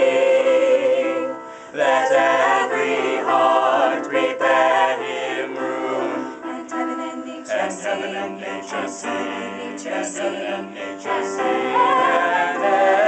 King. Let every heart prepare Him room. And heaven and nature sing. And heaven and nature sing. And heaven and nature sing.